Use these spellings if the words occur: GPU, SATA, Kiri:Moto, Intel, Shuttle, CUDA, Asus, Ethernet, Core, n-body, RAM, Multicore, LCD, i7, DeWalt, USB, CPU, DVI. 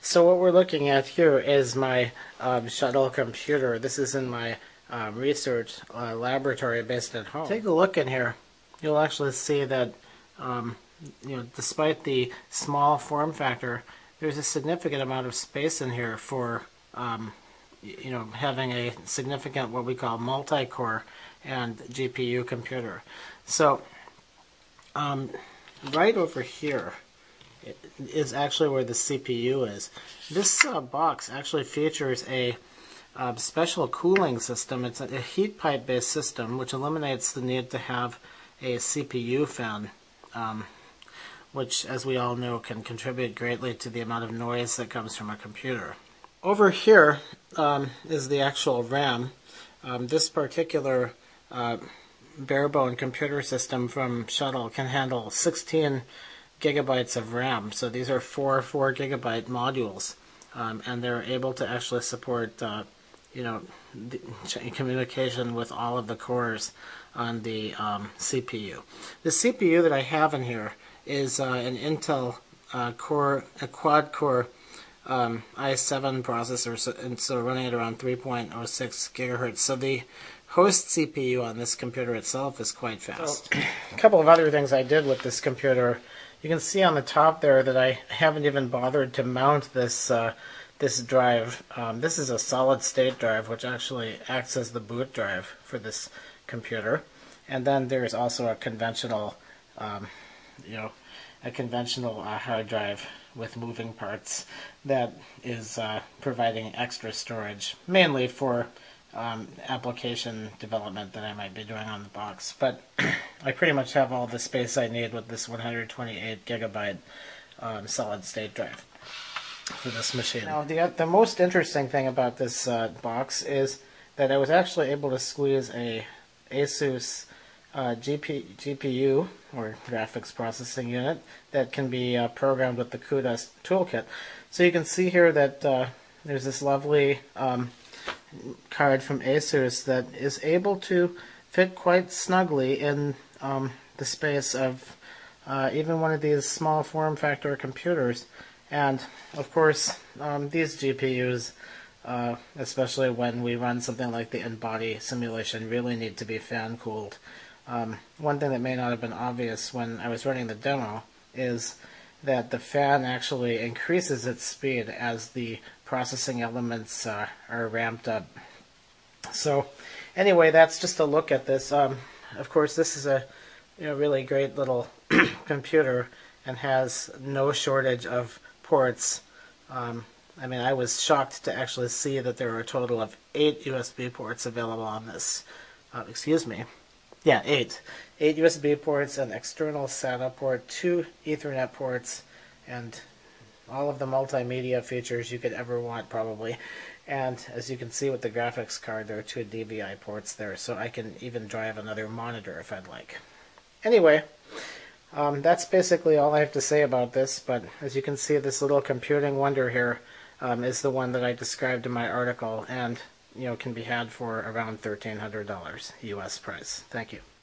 So what we're looking at here is my shuttle computer. This is in my research laboratory based at home. Take a look in here. You'll actually see that you know, despite the small form factor, there's a significant amount of space in here for you know, having a significant what we call multi-core and GPU computer. So right over here is actually where the CPU is. This box actually features a special cooling system. It's a heat pipe based system which eliminates the need to have a CPU fan, which as we all know can contribute greatly to the amount of noise that comes from a computer. Over here is the actual RAM. This particular bare-bone computer system from Shuttle can handle 16 gigabytes of RAM. So these are four 4 gigabyte modules, and they're able to actually support you know, the communication with all of the cores on the CPU. The CPU that I have in here is an Intel Core, a quad-core i7 processor, so running at around 3.06 gigahertz. So the host CPU on this computer itself is quite fast. So, a couple of other things I did with this computer. You can see on the top there that I haven't even bothered to mount this this drive. This is a solid-state drive, which actually acts as the boot drive for this computer. And then there's also a conventional, you know, a conventional hard drive with moving parts that is providing extra storage, mainly for application development that I might be doing on the box. But I pretty much have all the space I need with this 128 gigabyte solid-state drive for this machine. Now, the most interesting thing about this box is that I was actually able to squeeze a Asus GPU, or graphics processing unit, that can be programmed with the CUDA toolkit. So you can see here that there's this lovely card from Asus that is able to fit quite snugly in the space of even one of these small form factor computers. And of course these GPUs, especially when we run something like the in-body simulation, really need to be fan-cooled. One thing that may not have been obvious when I was running the demo is that the fan actually increases its speed as the processing elements are ramped up. So anyway, that's just a look at this. Of course, this is a really great little computer and has no shortage of ports. I mean, I was shocked to actually see that there were a total of 8 USB ports available on this. Excuse me. Yeah, 8. 8 USB ports, an external SATA port, 2 Ethernet ports, and all of the multimedia features you could ever want, probably. And as you can see with the graphics card, there are 2 DVI ports there, so I can even drive another monitor if I'd like. Anyway, that's basically all I have to say about this, but as you can see, this little computing wonder here is the one that I described in my article, and you know, can be had for around $1,300 US price. Thank you.